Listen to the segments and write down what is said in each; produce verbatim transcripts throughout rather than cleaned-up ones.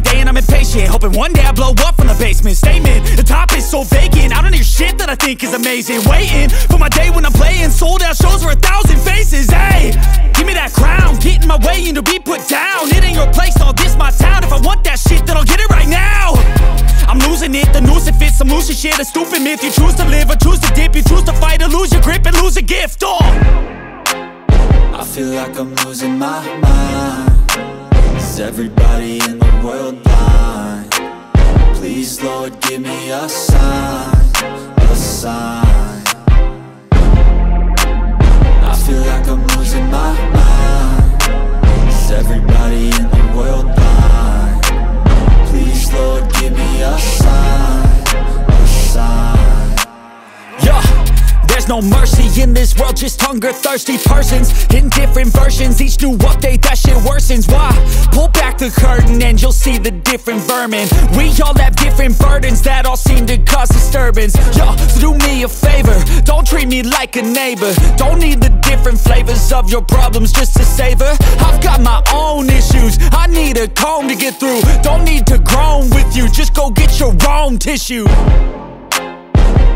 day and I'm impatient, hoping one day I blow up from the basement. Statement, the top is so vacant. I don't hear shit that I think is amazing. Waiting for my day when I'm playing sold out shows for a thousand faces. Hey, give me that crown, get in my way and to be put down. It ain't your place, all this my town. If I want that shit, then I'll get it right now. I'm losing it, the noose it fits, I'm losing shit. A stupid myth, you choose to live or choose to dip. You choose to fight or lose your grip and lose a gift. Oh, I feel like I'm losing my mind. Is everybody in the world blind? Please, Lord, give me a sign, a sign. I feel like I'm losing my mind. Is everybody in the world blind? Please, Lord, give me a sign, a sign. Yeah. There's no mercy in this world, just hunger-thirsty persons in different versions. Each new update, that shit worsens. Why? Pull back the curtain and you'll see the different vermin. We all have different burdens that all seem to cause disturbance. Yo, so do me a favor, don't treat me like a neighbor. Don't need the different flavors of your problems just to savor. I've got my own issues, I need a comb to get through. Don't need to groan with you, just go get your own tissue.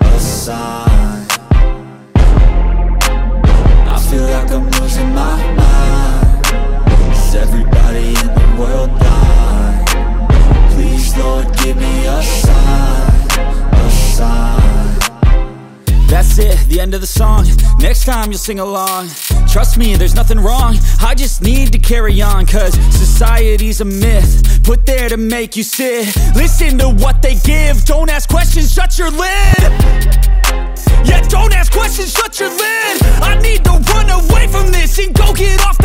a sign. I feel like I'm losing my mind. Is everybody in the world blind? Please, Lord, give me a sign, a sign. That's it, the end of the song. Next time you'll sing along. Trust me, there's nothing wrong. I just need to carry on, cause society's a myth put there to make you sit. Listen to what they give, don't ask questions, shut your lid. Yeah, don't ask questions, shut your lid. I need to run away from this and go get off